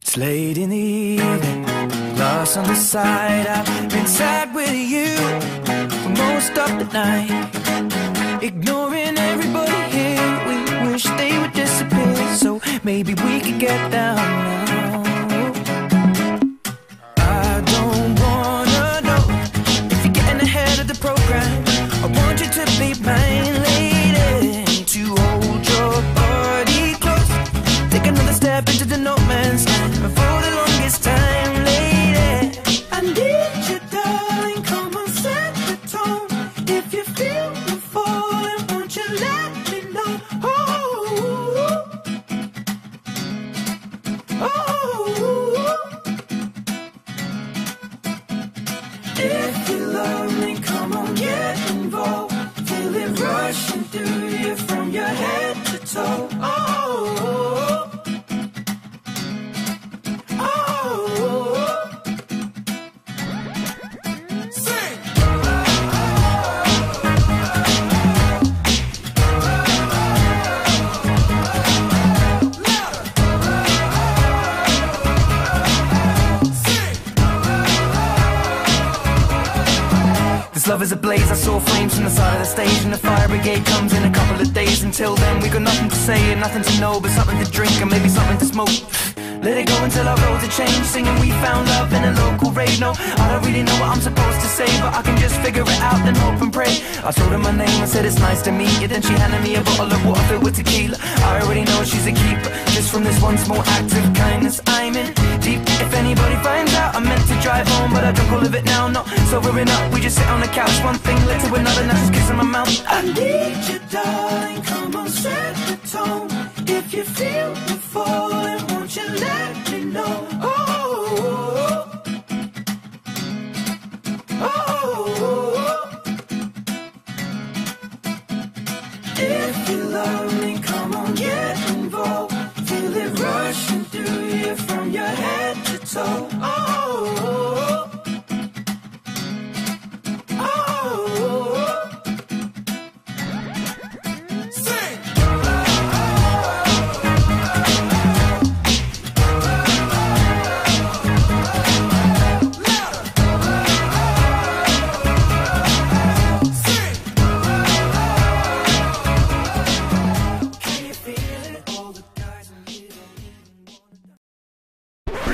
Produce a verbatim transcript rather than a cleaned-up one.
It's late in the evening, lost on the side. I've been sad with you for most of the night, ignoring everybody here. We wish they would disappear, so maybe we could get down now. I don't wanna know if you're getting ahead of the program. I want you to be mine, lady, to hold your body close. Take another step into the no man's land. For the longest time, lady, I need you, darling, come and set the tone. If you feel the falling, won't you let me know? Oh, oh, if you love me, come on, get involved. Feel it rushing through you from your head to toe. This love is ablaze, I saw flames from the side of the stage, and the fire brigade comes in a couple of days. Until then, we got nothing to say and nothing to know, but something to drink and maybe something to smoke. Let it go until our roads are changed, singing we found love in a local rave. No, I don't really know what I'm supposed to say, but I can just figure it out, then hope and pray. I told her my name, I said it's nice to meet you, then she handed me a bottle of water filled with tequila. I already know she's a keeper, just from this one small act of kindness. I'm in deep, if anybody finds out, I'm meant to drive home, but I drunk all of it now, no. So we're in up, we just sit on the couch, one thing led to another, now just kiss on my mouth. I need you, darling, come on, set the tone. If you feel the falling, won't you let Let me know. Oh, oh, oh, if you love me, come on, get involved. Feel it rushing through you from your head to toe. Oh, oh, oh, sing.